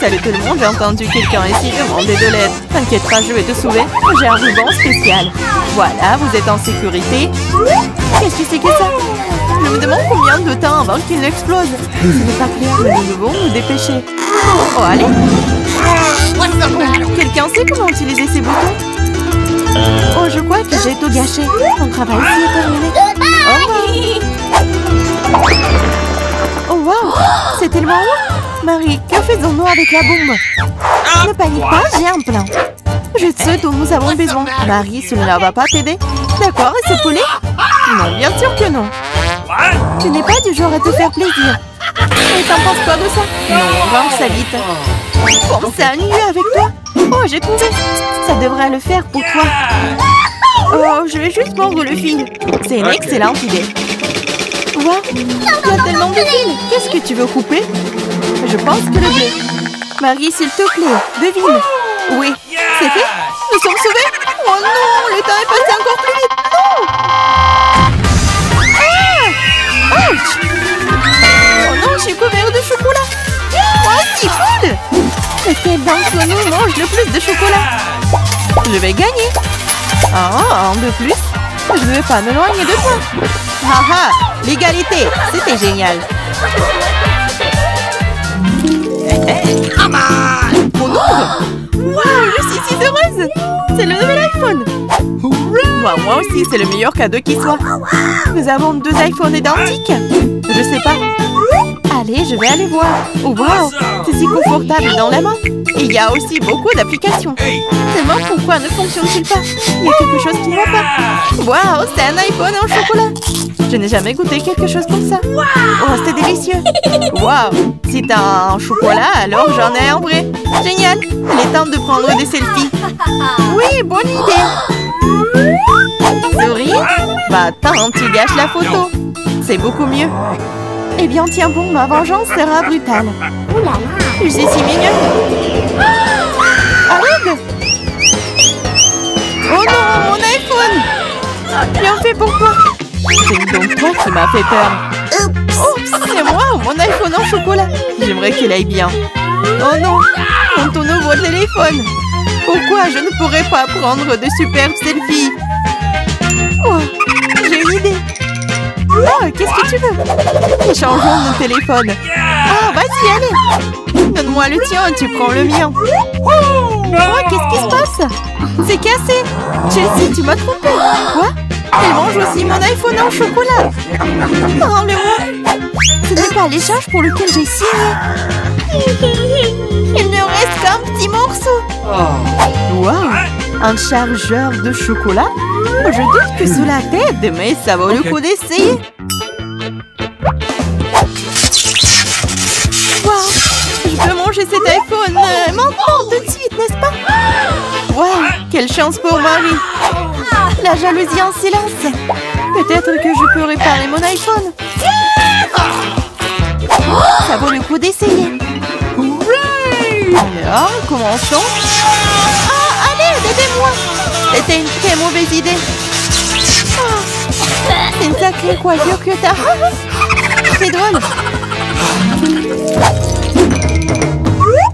Salut tout le monde, j'ai entendu quelqu'un ici demander de l'aide. T'inquiète pas, je vais te sauver. J'ai un ruban spécial. Voilà, vous êtes en sécurité. Qu'est-ce que c'est que ça? Je me demande combien de temps avant qu'il n'explose. Ce n'est pas clair, mais nous devons nous dépêcher. Oh, allez. Quelqu'un sait comment utiliser ces boutons? Oh, je crois que j'ai tout gâché. Mon travail ici est terminé. Oh, wow. C'est tellement haut. Marie, que faisons-nous avec la bombe? Ne panique pas, j'ai un plan. Je te sais dont nous avons besoin. Marie, cela va pas t'aider. D'accord, et ce poulet? Non, bien sûr que non. Tu n'es pas du genre à te faire plaisir. Et t'en penses quoi de ça? Non, range ça vite. Pense à un lieu avec toi. Oh, j'ai trouvé. Ça devrait le faire pour toi. Oh, je vais juste prendre le fil. C'est une excellente idée. Quoi? Tu as tellement de fils. Qu'est-ce que tu veux couper? Je pense que le bleu. Marie, s'il te plaît, devine. Oui, c'est fait. Nous sommes sauvés. Oh non, le temps est passé encore plus vite. Non. Ah! Ouch! Oh non, je suis couvert de chocolat. Oh, c'est cool! Quelle danse nous mange le plus de chocolat? Je vais gagner. Ah, un de plus. Je ne vais pas m'éloigner de toi. Haha, l'égalité, c'était génial. Mon ombre! Waouh, je suis si heureuse! C'est le nouvel iPhone! Wow, moi aussi, c'est le meilleur cadeau qui soit. Nous avons 2 iPhones identiques. Je sais pas. Allez, je vais aller voir. Oh, wow, c'est si confortable dans la main. Et il y a aussi beaucoup d'applications. Seulement, pourquoi ne fonctionne-t-il pas? Il y a quelque chose qui ne va pas. Waouh, c'est un iPhone en chocolat. Je n'ai jamais goûté quelque chose comme ça. Oh, c'était délicieux. Waouh, si t'as un chocolat, alors j'en ai un vrai. Génial. Il est temps de prendre des selfies. Oui, bonne idée. Souris. Bah, attends, tu gâches la photo. C'est beaucoup mieux. Eh bien, tiens bon, ma vengeance sera brutale. Oula, je suis si mignonne. Arrête. Oh non, mon iPhone. Bien fait pour toi. C'est donc toi qui m'as fait peur. Oups, c'est moi, mon iPhone en chocolat. J'aimerais qu'il aille bien. Oh non, mon tout nouveau téléphone. Pourquoi je ne pourrais pas prendre de superbes selfies? Oh, j'ai une idée. Oh, qu'est-ce que tu veux? Changeons nos téléphones. Oh, vas-y, allez. Donne-moi le tien, tu prends le mien. Oh, qu'est-ce qui se passe? C'est cassé. Chelsea, tu m'as trompé. Quoi? Elle mange aussi mon iPhone en chocolat. Oh, le... Ce n'est pas l'échange pour lequel j'ai signé. Il ne reste qu'un petit morceau. Wow, un chargeur de chocolat? Je doute que sous la tête, mais ça vaut le coup d'essayer. Wow, je peux manger cet iPhone maintenant, tout de suite, n'est-ce pas? Wow, quelle chance pour Marie. La jalousie en silence. Peut-être que je peux réparer mon iPhone. Ça vaut le coup d'essayer. Alors, commençons. Ah, allez, aidez-moi. C'était une très mauvaise idée. Ah, c'est une sacrée coiffure que t'as. C'est drôle.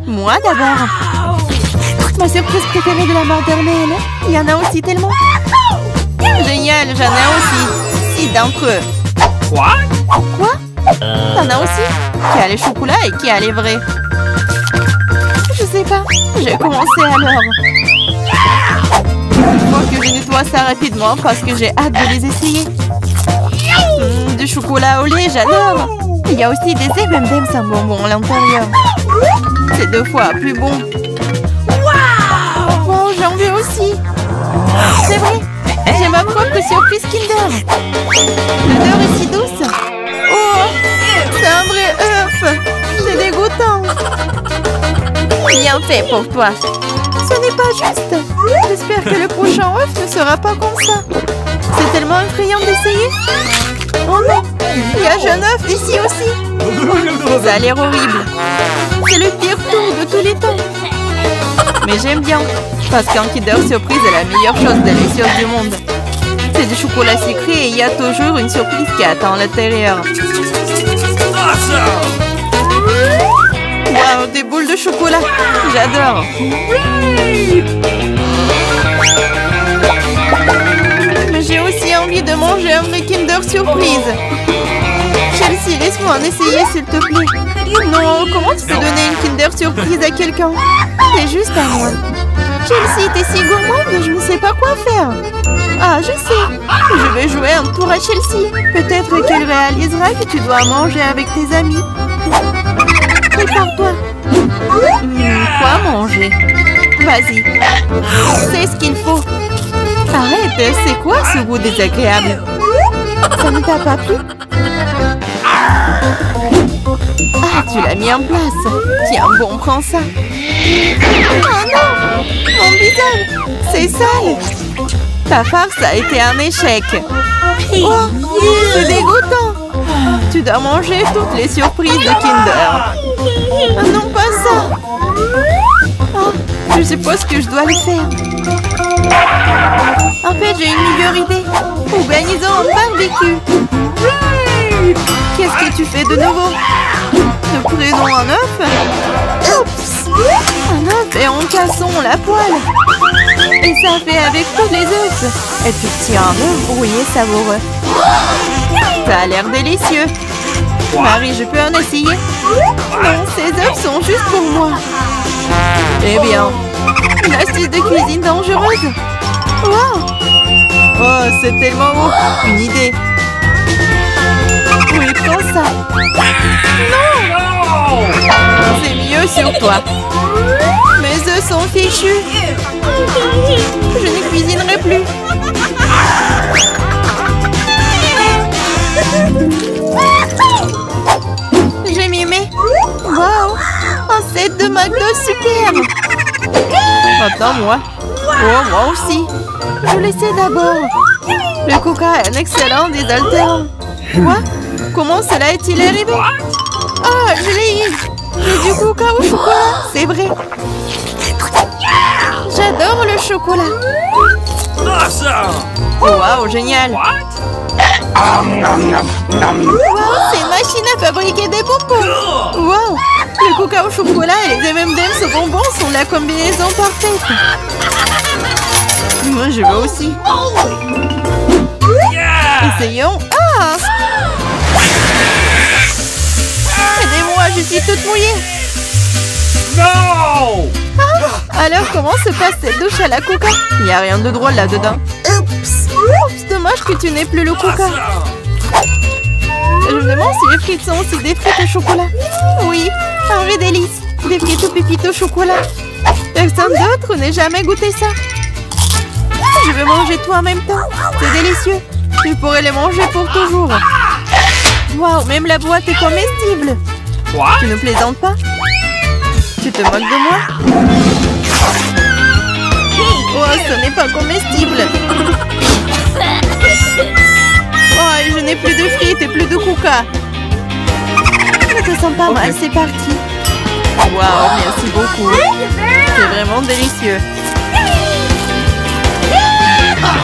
Moi d'abord. Ma surprise préférée de la mort d'Hermel. Il y en a aussi tellement. Génial, j'en ai aussi. 6 d'entre eux. Quoi? Quoi? T'en as aussi? Qui a les chocolats et qui a les vrais? Je sais pas. J'ai commencé alors. Il faut que je nettoie ça rapidement parce que j'ai hâte de les essayer. Du chocolat au lait, j'adore. Il y a aussi des M&M's sans bonbons à l'intérieur. C'est 2 fois plus bon. Oh, j'en veux aussi. C'est vrai. J'ai ma propre surprise Kinder. L'odeur est si douce. Oh, c'est un vrai œuf. C'est dégoûtant. Bien fait pour toi. Ce n'est pas juste. J'espère que le prochain œuf ne sera pas comme ça. C'est tellement effrayant d'essayer. Oh non, il y a un œuf ici aussi. Ça a l'air horrible. C'est le pire tour de tous les temps. Mais j'aime bien. Parce qu'un Kinder Surprise est la meilleure chose délicieuse du monde. C'est du chocolat sucré et il y a toujours une surprise qui attend l'intérieur. Waouh, des boules de chocolat. J'adore. Mais j'ai aussi envie de manger un vrai Kinder Surprise. Chelsea, laisse-moi en essayer, s'il te plaît. Non, comment tu peux donner une Kinder Surprise à quelqu'un? C'est juste à moi. Chelsea, t'es si gourmande que je ne sais pas quoi faire. Ah, je sais. Je vais jouer un tour à Chelsea. Peut-être qu'elle réalisera que tu dois manger avec tes amis. Prépare-toi. Quoi manger? Vas-y. C'est ce qu'il faut. Arrête, c'est quoi ce goût désagréable? Ça ne t'a pas plu? Ah, tu l'as mis en place. Tiens, bon, prends ça. Oh non! Mon bison! C'est sale! Ta farce a été un échec. Oh, c'est dégoûtant! Tu dois manger toutes les surprises de Kinder. Ah, non, pas ça! Oh, je suppose que je dois le faire. En fait, j'ai une meilleure idée. Organisons un barbecue. Qu'est-ce que tu fais de nouveau? Nous prenons un œuf. Oups! Un œuf et en cassons la poêle. Et ça fait avec tous les œufs. Et puis tiens, un œuf brouillé savoureux. Ça a l'air délicieux. Marie, je peux en essayer? Non, ces œufs sont juste pour moi. Eh bien, une astuce de cuisine dangereuse. Waouh! Oh, c'est tellement beau. Une idée. Oui, prends ça. Non! C'est mieux sur toi. Mes œufs sont fichus. Je ne cuisinerai plus. J'ai mimé. Waouh! Un set de McDo superbe. Attends, moi. Oh, moi aussi. Je l'essaie d'abord. Le coca est un excellent désaltérant. Quoi? Comment cela est-il arrivé? Ah, je l'ai eu. J'ai du coca au chocolat, c'est vrai. J'adore le chocolat. Waouh, génial. Waouh, c'est une machine à fabriquer des bonbons. Waouh, le coca au chocolat et les M&M's bonbons sont la combinaison parfaite. Moi, je veux aussi. Essayons. Ah! Aidez-moi, je suis toute mouillée. Non! Ah, alors, comment se passe cette douche à la coca? Il n'y a rien de drôle là-dedans. Oups, dommage que tu n'aies plus le coca. Je me demande si les frites sont aussi des frites au chocolat. Oui, un vrai délice. Des frites au pépito au chocolat. Personne d'autre n'ait jamais goûté ça. Je vais manger tout en même temps. C'est délicieux. Tu pourrais les manger pour toujours. Waouh, même la boîte est comestible. Tu ne plaisantes pas? Tu te moques de moi? Oh, ce n'est pas comestible. Oh, je n'ai plus de frites et plus de coca. Je te sens pas mal, c'est parti. Waouh, merci beaucoup. C'est vraiment délicieux.